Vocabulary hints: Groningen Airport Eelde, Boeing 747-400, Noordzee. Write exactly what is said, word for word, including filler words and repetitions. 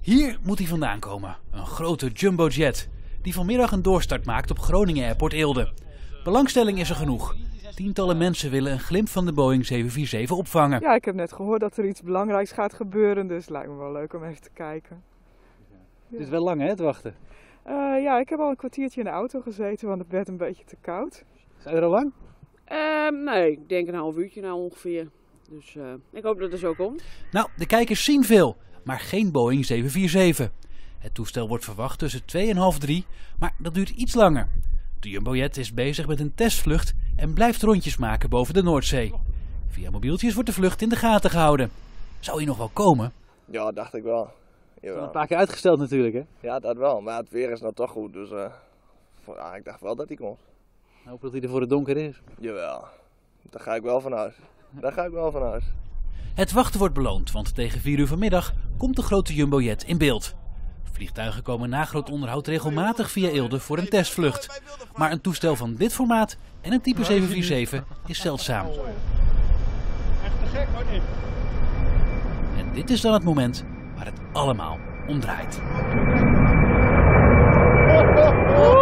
Hier moet hij vandaan komen, een grote jumbojet die vanmiddag een doorstart maakt op Groningen Airport Eelde. Belangstelling is er genoeg. Tientallen mensen willen een glimp van de Boeing zeven vier zeven opvangen. Ja, ik heb net gehoord dat er iets belangrijks gaat gebeuren, dus het lijkt me wel leuk om even te kijken. Ja. Het is wel lang hè, het wachten? Uh, ja, ik heb al een kwartiertje in de auto gezeten, want het werd een beetje te koud. Zijn er al lang? Uh, nee, ik denk een half uurtje nou ongeveer. Dus uh, ik hoop dat het zo komt. Nou, de kijkers zien veel, maar geen Boeing zeven vier zeven. Het toestel wordt verwacht tussen twee en half drie, maar dat duurt iets langer. De jumbojet is bezig met een testvlucht en blijft rondjes maken boven de Noordzee. Via mobieltjes wordt de vlucht in de gaten gehouden. Zou hij nog wel komen? Ja, dacht ik wel. Jawel. Een paar keer uitgesteld natuurlijk, hè? Ja, dat wel. Maar het weer is nou toch goed, dus uh, voor, ah, ik dacht wel dat hij komt. Ik hoop dat hij er voor het donker is. Jawel, daar ga ik wel van uit. Daar ga ik wel van uit. Het wachten wordt beloond, want tegen vier uur vanmiddag komt de grote jumbojet in beeld. Vliegtuigen komen na groot onderhoud regelmatig via Eelde voor een testvlucht. Maar een toestel van dit formaat en een type zeven vier zeven is zeldzaam. Echt te gek, hoor dit. En dit is dan het moment waar het allemaal om draait.